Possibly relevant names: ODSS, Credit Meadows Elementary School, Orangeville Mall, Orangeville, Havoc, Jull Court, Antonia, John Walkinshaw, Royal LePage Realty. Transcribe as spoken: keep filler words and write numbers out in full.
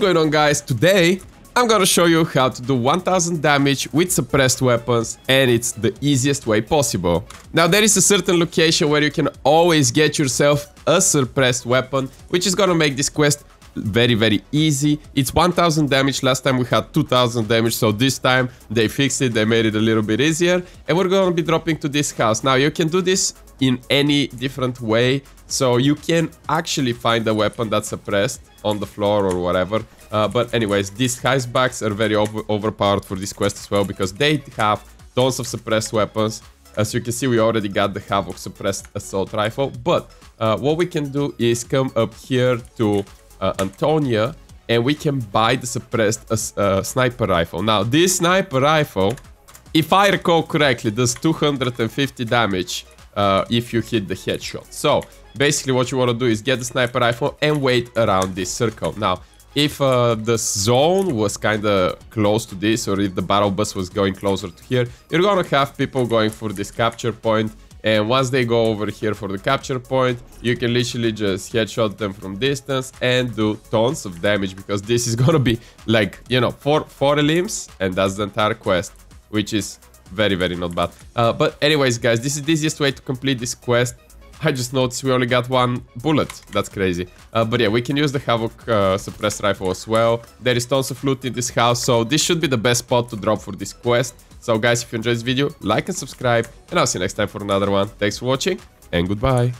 going on, guys? Today I'm gonna show you how to do one thousand damage with suppressed weapons, and it's the easiest way possible. Now, there is a certain location where you can always get yourself a suppressed weapon, which is gonna make this quest very, very easy. It's one thousand damage. Last time we had two thousand damage, so this time they fixed it, they made it a little bit easier, and we're gonna be dropping to this house. Now, you can do this in any different way, so you can actually find a weapon that's suppressed on the floor or whatever. Uh, but anyways, these housebags are very over overpowered for this quest as well, because they have tons of suppressed weapons. As you can see, we already got the Havoc suppressed assault rifle. But uh, what we can do is come up here to uh, Antonia, and we can buy the suppressed uh, sniper rifle. Now, this sniper rifle, if I recall correctly, does two hundred fifty damage uh, if you hit the headshot. So basically what you want to do is get the sniper rifle and wait around this circle. Now, if uh, the zone was kind of close to this, or if the battle bus was going closer to here, you're gonna have people going for this capture point. And once they go over here for the capture point, you can literally just headshot them from distance and do tons of damage, because this is gonna be like, you know, four, four limbs, and that's the entire quest, which is very, very not bad. Uh, but anyways, guys, this is the easiest way to complete this quest. I just noticed we only got one bullet. That's crazy. Uh, but yeah, we can use the Havoc uh, suppressed rifle as well. There is tons of loot in this house, so this should be the best spot to drop for this quest. So guys, if you enjoyed this video, like and subscribe, and I'll see you next time for another one. Thanks for watching, and goodbye.